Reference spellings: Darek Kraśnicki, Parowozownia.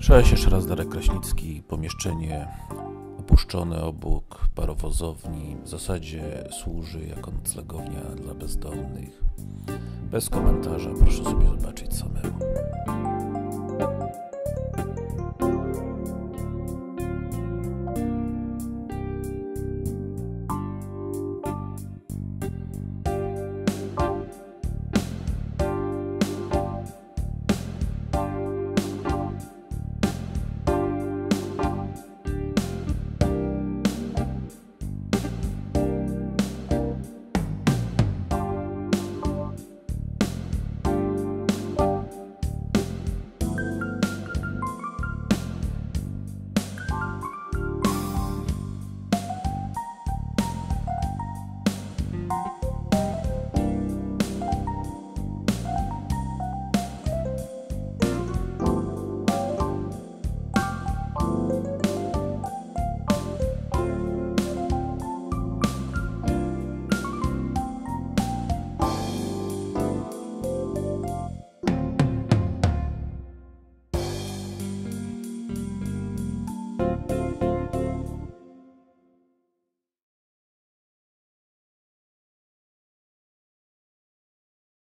Cześć, jeszcze raz Darek Kraśnicki. Pomieszczenie opuszczone obok parowozowni w zasadzie służy jako noclegownia dla bezdomnych. Bez komentarza, proszę sobie zobaczyć samemu.